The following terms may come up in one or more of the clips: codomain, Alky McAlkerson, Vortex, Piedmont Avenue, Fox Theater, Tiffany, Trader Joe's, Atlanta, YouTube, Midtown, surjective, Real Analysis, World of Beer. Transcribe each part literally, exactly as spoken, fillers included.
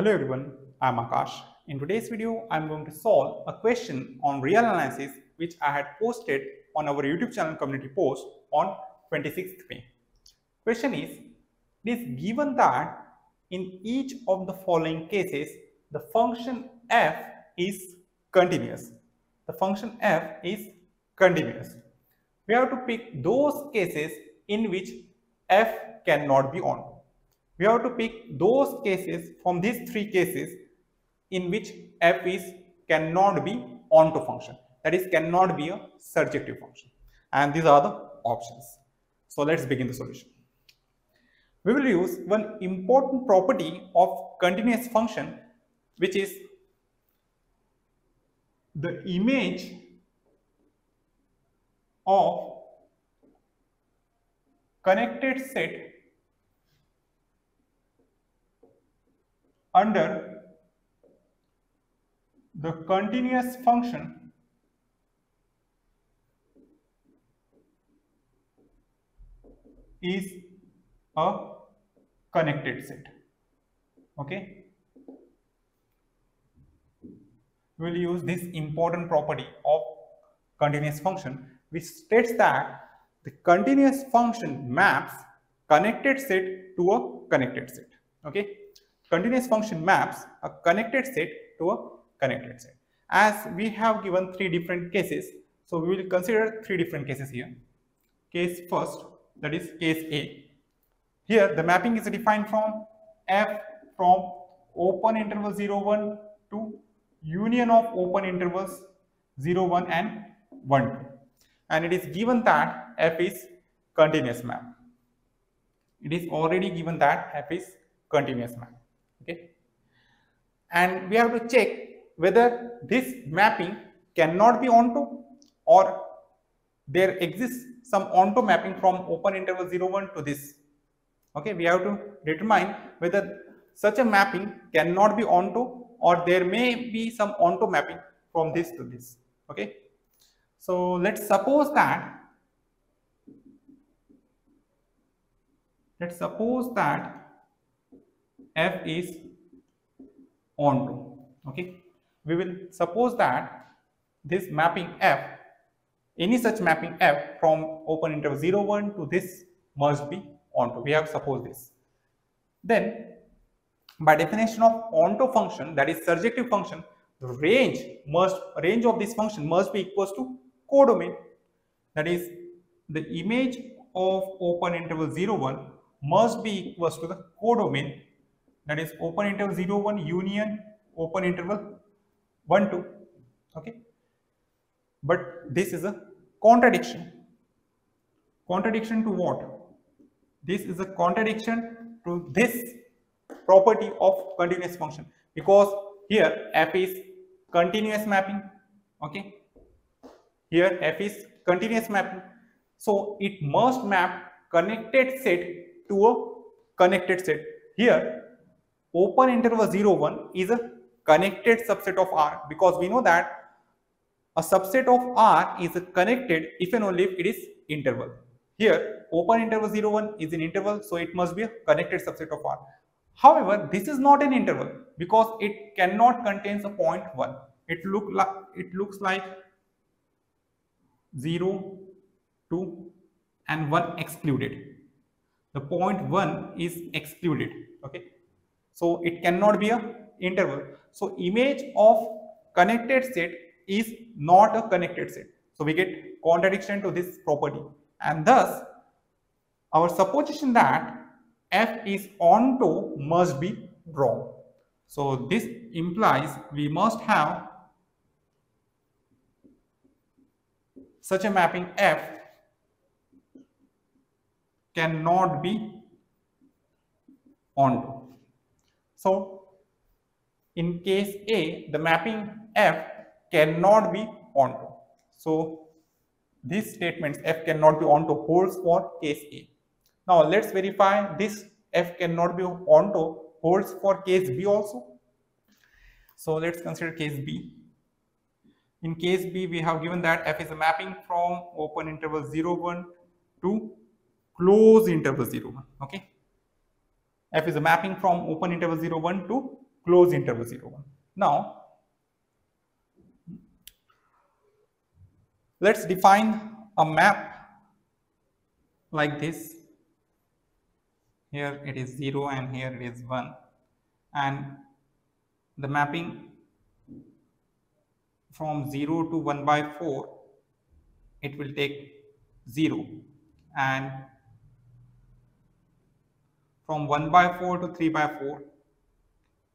Hello everyone, I am Akash. In today's video, I am going to solve a question on Real Analysis which I had posted on our YouTube channel community post on twenty-sixth May. Question is, it is given that in each of the following cases, the function f is continuous. The function f is continuous. We have to pick those cases in which f cannot be on. We have to pick those cases from these three cases in which f is cannot be onto function, that is cannot be a surjective function, and these are the options. So let's begin the solution. We will use one important property of continuous function, which is the image of connected set under the continuous function is a connected set. Okay, we'll use this important property of continuous function, which states that the continuous function maps connected set to a connected set. Okay. Continuous function maps a connected set to a connected set. As we have given three different cases, so we will consider three different cases here. Case first, that is case A. Here the mapping is defined from f from open interval zero one to union of open intervals zero one and one two, and it is given that f is continuous map. It is already given that f is continuous map. Okay, and we have to check whether this mapping cannot be onto or there exists some onto mapping from open interval zero one to this. Okay, we have to determine whether such a mapping cannot be onto or there may be some onto mapping from this to this. Okay, so let's suppose that let's suppose that f is onto. Okay, we will suppose that this mapping f, any such mapping f from open interval zero one to this must be onto. We have supposed this. Then by definition of onto function, that is surjective function, the range must range of this function must be equals to codomain, that is the image of open interval zero one must be equals to the codomain, that is open interval zero one union open interval one two. Okay, but this is a contradiction. Contradiction to what? This is a contradiction to this property of continuous function, because here f is continuous mapping. Okay, here f is continuous mapping, so it must map connected set to a connected set. Here open interval zero one is a connected subset of R, because we know that a subset of R is a connected if and only if it is interval. Here open interval zero one is an interval, so it must be a connected subset of R. However, this is not an interval because it cannot contain a point one. It look like it looks like zero, two and one excluded. The point one is excluded. Okay, so it cannot be a interval. So image of connected set is not a connected set. So we get contradiction to this property, and thus our supposition that f is onto must be wrong. So this implies we must have such a mapping f cannot be onto. So in case A, the mapping f cannot be onto. So these statements f cannot be onto holds for case A. Now let's verify this f cannot be onto holds for case B also. So let's consider case B. In case B, we have given that f is a mapping from open interval zero one to close interval zero one. Okay, f is a mapping from open interval zero one to close interval zero one. Now, let's define a map like this. Here it is zero and here it is one, and the mapping from zero to one by four, it will take zero, and from one by four to three by four,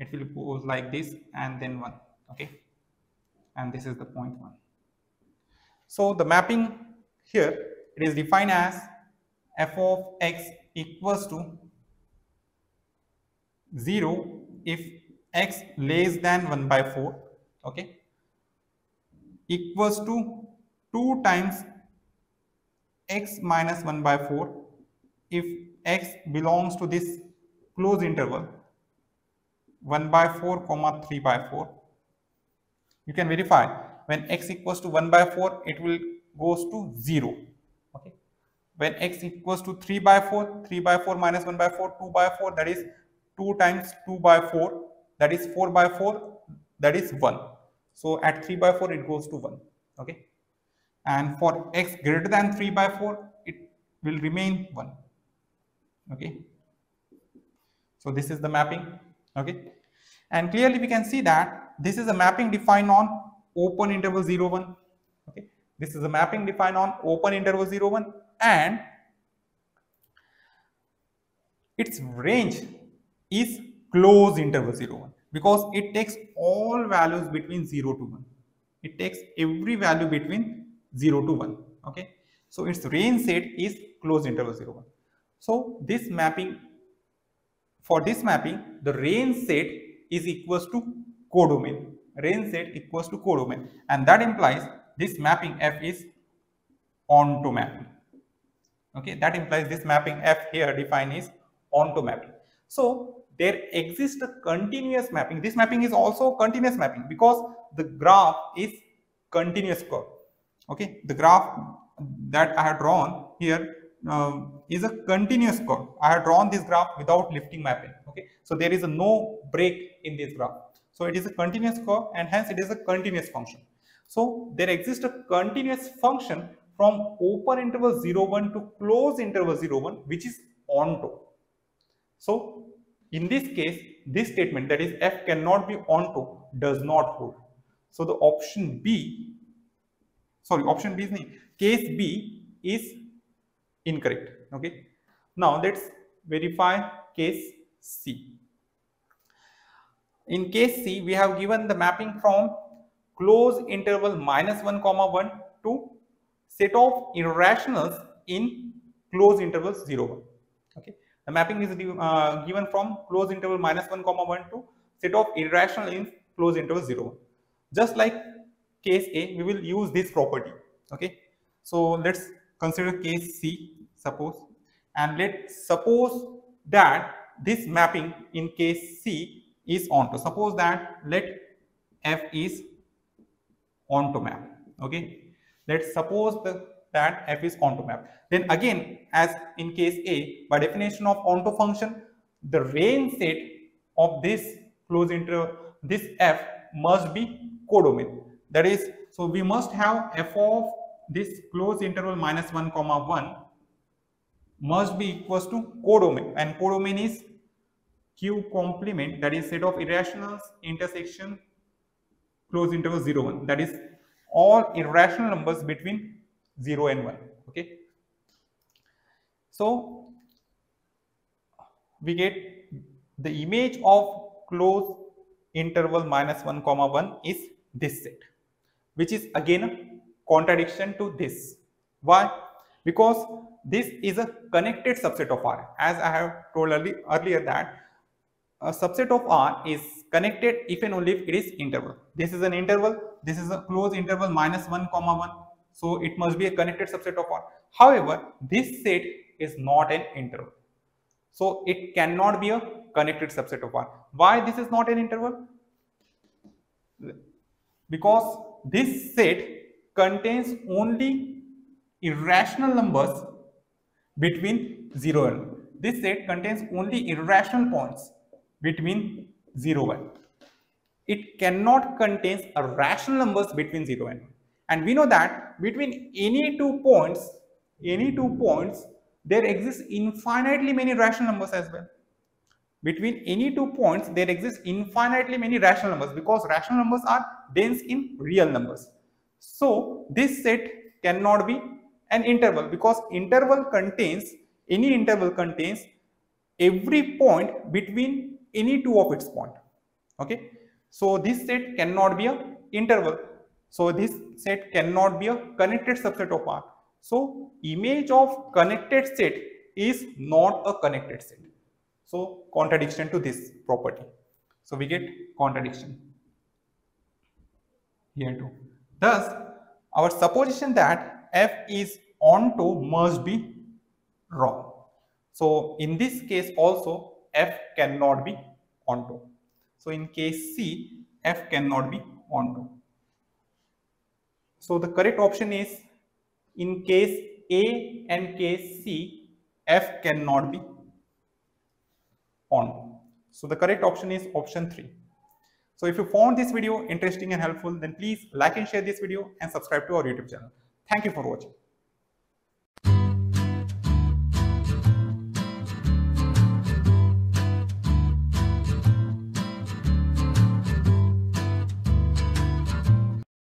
it will go like this and then one, okay, and this is the point one. So the mapping here, it is defined as f of x equals to zero if x less than one by four, okay, equals to two times x minus one by four if x belongs to this closed interval one by four comma three by four. You can verify when x equals to one by four, it will goes to zero, okay. When x equals to three by four, three by four minus one by four, two by four, that is two times two by four, that is four by four, that is one. So at three by four it goes to one, okay. And for x greater than three by four, it will remain one, okay. So this is the mapping, okay. And clearly we can see that this is a mapping defined on open interval zero one, okay. This is a mapping defined on open interval zero one, and its range is closed interval zero one, because it takes all values between zero to one. It takes every value between zero to one, okay. So its range set is closed interval zero one. So this mapping, for this mapping, the range set is equals to codomain. Range set equals to codomain, and that implies this mapping f is onto mapping, okay. That implies this mapping f here defined is onto mapping. So there exists a continuous mapping. This mapping is also continuous mapping because the graph is continuous curve, okay. The graph that I have drawn here um, is a continuous curve. I have drawn this graph without lifting my pen, okay. So there is a no break in this graph. So it is a continuous curve, and hence it is a continuous function. So there exists a continuous function from open interval zero one to closed interval zero one, which is onto. So in this case, this statement, that is f cannot be onto, does not hold. So the option B, sorry, option B is not, case B is incorrect, okay. Now let's verify case C. In case C, we have given the mapping from closed interval minus one comma one to set of irrationals in closed interval zero one, okay. The mapping is uh, given from closed interval minus one comma one to set of irrational in closed interval zero one. Just like case A, we will use this property, okay. So let's consider case C, suppose, and let's suppose that this mapping in case C is onto. Suppose that let f is onto map, okay. Let's suppose the, that f is onto map. Then again, as in case A, by definition of onto function, the range set of this closed interval, this f must be codomain. That is, so we must have f of this closed interval minus one comma one must be equals to codomain, and codomain is Q complement, that is set of irrationals intersection closed interval zero one, that is all irrational numbers between zero and one, okay. So we get the image of closed interval minus one comma one is this set, which is again a contradiction to this. Why? Because this is a connected subset of R. As I have told early, earlier that a subset of R is connected if and only if it is interval. This is an interval, this is a closed interval minus one comma one, so it must be a connected subset of R. However, this set is not an interval, so it cannot be a connected subset of R. Why this is not an interval? Because this set contains only irrational numbers between zero and one. This set contains only irrational points between zero, one. It cannot contain a rational numbers between zero and one. And we know that between any two points, any two points, there exists infinitely many rational numbers as well. Between any two points, there exists infinitely many rational numbers, because rational numbers are dense in real numbers. So this set cannot be an interval, because interval contains, any interval contains every point between any two of its point. Okay. So this set cannot be an interval. So this set cannot be a connected subset of R. So image of connected set is not a connected set. So contradiction to this property. So we get contradiction here too. Thus, our supposition that F is onto must be wrong. So in this case also, F cannot be onto. So in case C, F cannot be onto. So the correct option is, in case A and case C, F cannot be onto. So the correct option is option three. So if you found this video interesting and helpful, then please like and share this video and subscribe to our YouTube channel. Thank you for watching.